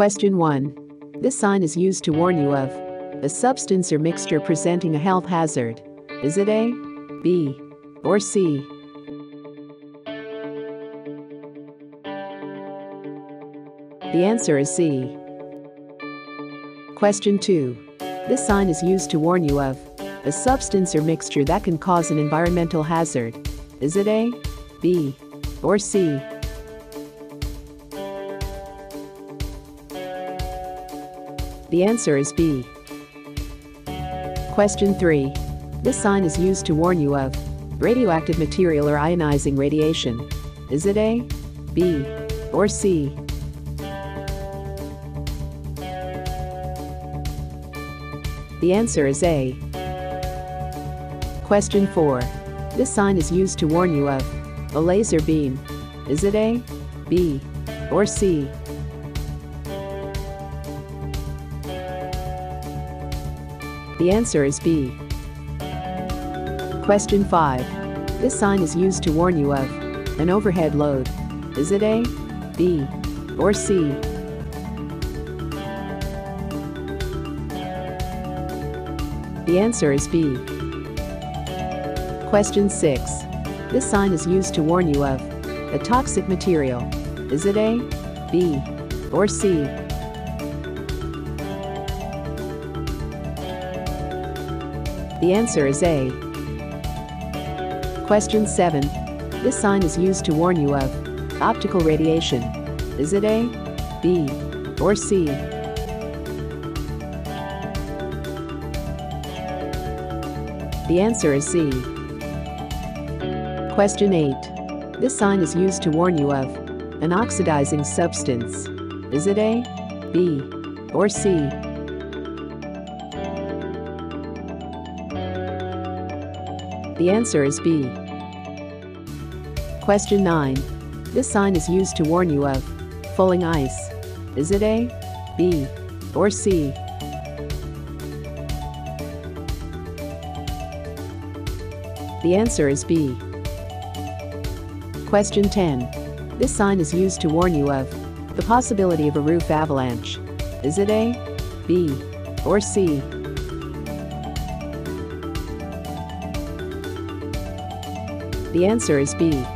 Question 1. This sign is used to warn you of a substance or mixture presenting a health hazard. Is it A, B, or C? The answer is C. Question 2. This sign is used to warn you of a substance or mixture that can cause an environmental hazard. Is it A, B, or C? The answer is B. Question 3. This sign is used to warn you of radioactive material or ionizing radiation. Is it A, B, or C? The answer is A. Question 4. This sign is used to warn you of a laser beam. Is it A, B, or C? The answer is B. Question 5. This sign is used to warn you of an overhead load. Is it A, B, or C? The answer is B. Question 6. This sign is used to warn you of a toxic material. Is it A, B, or C? The answer is A. Question 7. This sign is used to warn you of optical radiation. Is it A, B, or C? The answer is C. Question 8. This sign is used to warn you of an oxidizing substance. Is it A, B, or C? The answer is B. Question 9. This sign is used to warn you of falling ice. Is it A, B, or C? The answer is B. Question 10. This sign is used to warn you of the possibility of a roof avalanche. Is it A, B, or C? The answer is B.